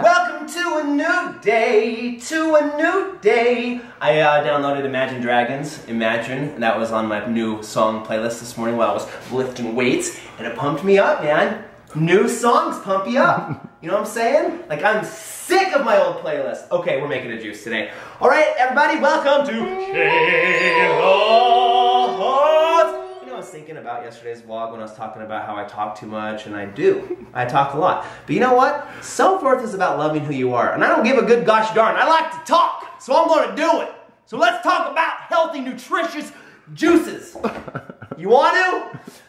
Welcome to a new day, I downloaded Imagine Dragons, and that was on my new song playlist this morning while I was lifting weights, and it pumped me up, man. New songs pump you up. You know what I'm saying? Like, I'm sick of my old playlist. Okay, we're making a juice today. All right, everybody, welcome to Shaytober. You know, I was thinking about yesterday's vlog when I was talking about how I talk too much, and I do. I talk a lot. But you know what? Self-worth is about loving who you are, and I don't give a good gosh darn. I like to talk, so I'm gonna do it. So let's talk about healthy, nutritious juices. You want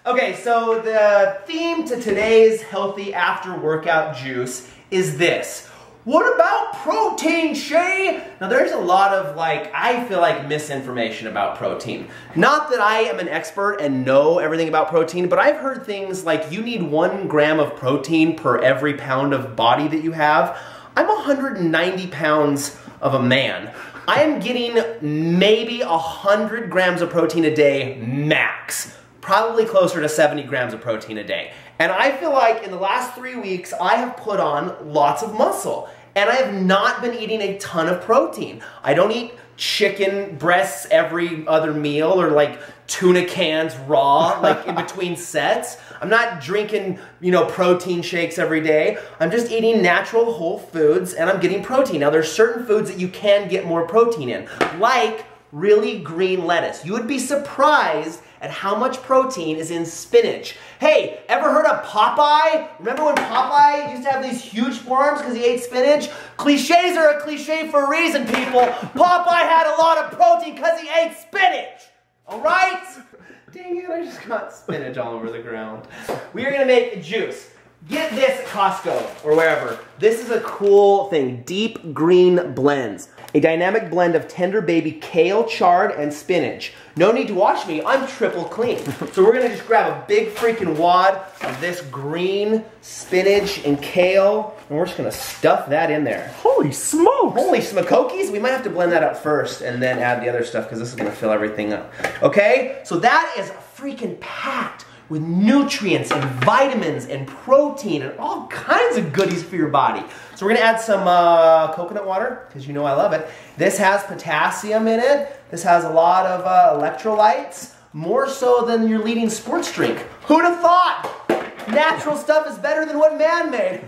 to? Okay, so the theme to today's healthy after-workout juice is this. What about protein, Shay? Now there's a lot of, like, I feel like misinformation about protein. Not that I am an expert and know everything about protein, but I've heard things like you need 1 gram of protein per every pound of body that you have. I'm 190 pounds of a man. I am getting maybe 100 grams of protein a day max. Probably closer to 70 grams of protein a day. And I feel like in the last 3 weeks, I have put on lots of muscle. And I have not been eating a ton of protein. I don't eat chicken breasts every other meal or like tuna cans raw, like in between sets. I'm not drinking, you know, protein shakes every day. I'm just eating natural whole foods and I'm getting protein. Now there's certain foods that you can get more protein in, like really green lettuce. You would be surprised at how much protein is in spinach. Hey, ever heard of Popeye? Remember when Popeye used to have these huge forearms because he ate spinach? Cliches are a cliche for a reason, people. Popeye had a lot of protein because he ate spinach. All right? Dang it, I just got spinach all over the ground. We are gonna make a juice. Get this at Costco or wherever. This is a cool thing, deep green blends. A dynamic blend of tender baby kale, chard, and spinach. No need to wash me, I'm triple clean. So we're gonna just grab a big freaking wad of this green spinach and kale, and we're just gonna stuff that in there. Holy smokes! Holy smokokies! We might have to blend that up first and then add the other stuff because this is gonna fill everything up. Okay, so that is freaking packed with nutrients and vitamins and protein and all kinds of goodies for your body. So we're gonna add some coconut water, because you know I love it. This has potassium in it. This has a lot of electrolytes, more so than your leading sports drink. Who'd have thought? Natural stuff is better than what man made.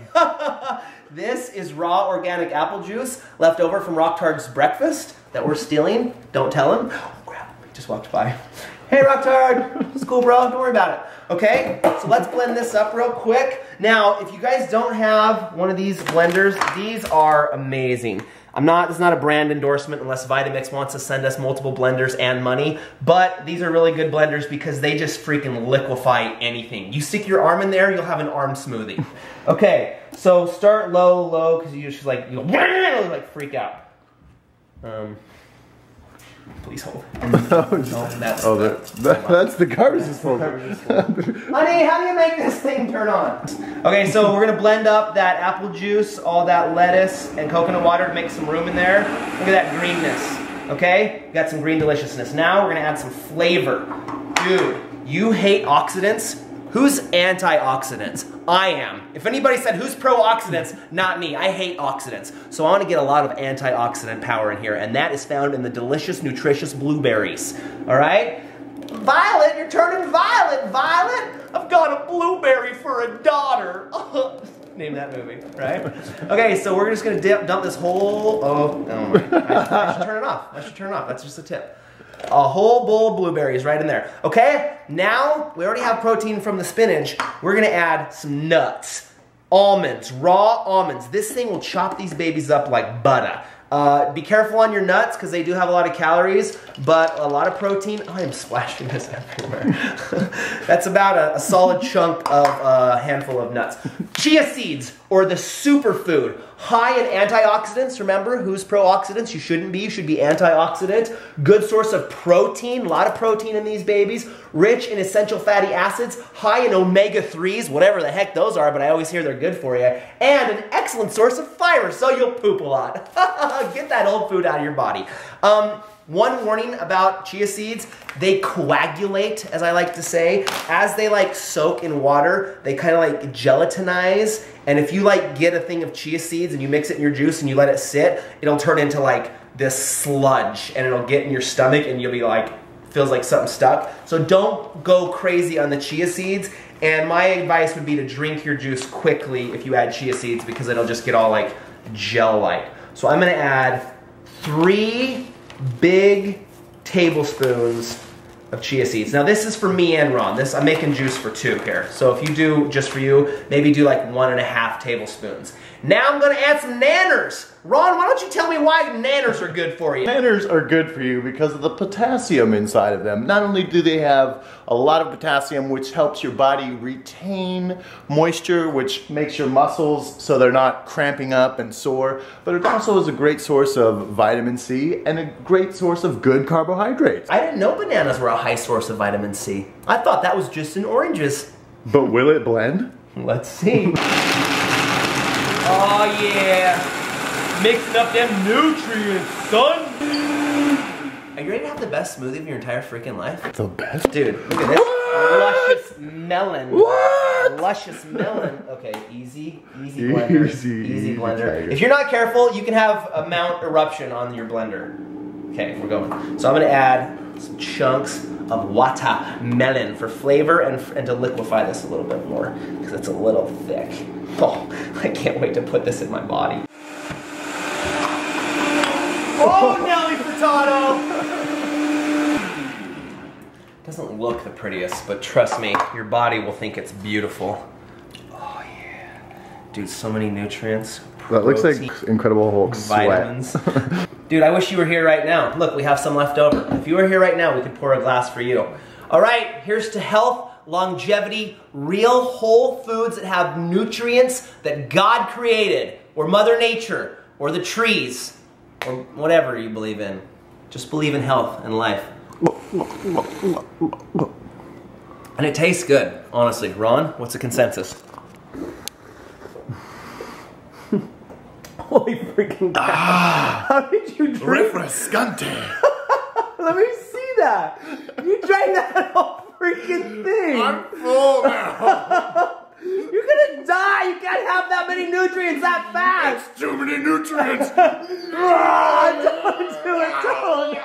This is raw organic apple juice left over from Rocktard's breakfast that we're stealing. Don't tell him. Oh crap, he just walked by. Hey, Rocktard, it's cool, bro, don't worry about it. Okay, so let's blend this up real quick. Now, if you guys don't have one of these blenders, these are amazing. It's not a brand endorsement unless Vitamix wants to send us multiple blenders and money, but these are really good blenders because they just freaking liquefy anything. You stick your arm in there, you'll have an arm smoothie. Okay, so start low, because you just like, you'll like freak out. Please hold. That's the garbage disposal. Honey, how do you make this thing turn on? Okay, so we're gonna blend up that apple juice, all that lettuce, and coconut water to make some room in there. Look at that greenness, okay? We got some green deliciousness. Now we're gonna add some flavor. Dude, you hate oxidants? Who's antioxidants? I am. If anybody said who's pro-oxidants, not me. I hate oxidants. So I want to get a lot of antioxidant power in here, and that is found in the delicious, nutritious blueberries. All right? Violet, you're turning violet, Violet! I've got a blueberry for a daughter. Name that movie, right? Okay, so we're just going to dump this whole... Oh my God. I should turn it off. That's just a tip. A whole bowl of blueberries right in there. Okay, now we already have protein from the spinach. We're gonna add some nuts. Almonds, raw almonds. This thing will chop these babies up like butter. Be careful on your nuts because they do have a lot of calories, but a lot of protein. Oh, I am splashing this everywhere. That's about a solid chunk of a handful of nuts. Chia seeds, or the superfood. High in antioxidants. Remember, who's pro-oxidants? You shouldn't be. You should be antioxidant. Good source of protein. A lot of protein in these babies. Rich in essential fatty acids. High in omega-3s. Whatever the heck those are, but I always hear they're good for you. And an excellent source of fiber, so you'll poop a lot. Get that old food out of your body. One warning about chia seeds, they coagulate, as I like to say. As they like soak in water, they kind of like gelatinize. And if you like get a thing of chia seeds and you mix it in your juice and you let it sit, it'll turn into like this sludge and it'll get in your stomach and you'll be like, feels like something stuck. So don't go crazy on the chia seeds. And my advice would be to drink your juice quickly if you add chia seeds because it'll just get all like gel-like. So I'm gonna add 3 big tablespoons of chia seeds. Now this is for me and Ron. This, I'm making juice for 2 here. So if you do just for you, maybe do like 1.5 tablespoons. Now I'm gonna add some nanners. Ron, why don't you tell me why nanners are good for you? Nanners are good for you because of the potassium inside of them. Not only do they have a lot of potassium, which helps your body retain moisture, which makes your muscles so they're not cramping up and sore, but it also is a great source of vitamin C and a great source of good carbohydrates. I didn't know bananas were a high source of vitamin C. I thought that was just in oranges. But will it blend? Let's see. Oh yeah. Mixing up them nutrients, son! Are you ready to have the best smoothie of your entire freaking life? The best? Dude, look at this. What? Luscious melon. What? Luscious melon. Okay, easy, easy blender. Easy blender. If you're not careful, you can have a mount eruption on your blender. Okay, we're going. So I'm gonna add some chunks of watermelon for flavor and to liquefy this a little bit more, because it's a little thick. Oh, I can't wait to put this in my body. Oh, Nelly Furtado! Doesn't look the prettiest, but trust me, your body will think it's beautiful. Oh yeah. Dude, so many nutrients. That looks like Incredible Hulk vitamins. Sweat. Dude, I wish you were here right now. Look, we have some left over. If you were here right now, we could pour a glass for you. All right, here's to health, longevity, real whole foods that have nutrients that God created, or Mother Nature, or the trees, or whatever you believe in. Just believe in health and life. And it tastes good, honestly. Ron, what's the consensus? Holy freaking God. Ah, how did you drink? Refrescante. Let me see that. You drank that whole freaking thing. I'm full now. You're gonna die! You can't have that many nutrients that fast! It's too many nutrients! Don't do it, don't!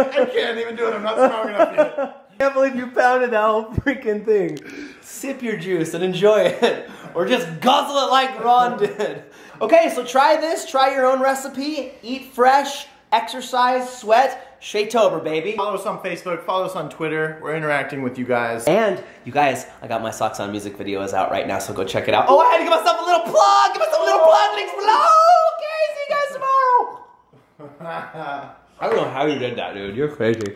I can't even do it, I'm not strong enough yet. I can't believe you pounded that whole freaking thing. Sip your juice and enjoy it. Or just guzzle it like Ron did. Okay, so try this, try your own recipe, eat fresh, exercise, sweat, Shaytober, baby. Follow us on Facebook, follow us on Twitter. We're interacting with you guys. And you guys, I got my Socks On music video is out right now, so go check it out. Oh, I had to give myself a little plug. Give myself a little plug. Links below. Okay, see you guys tomorrow. I don't know how you did that, dude. You're crazy.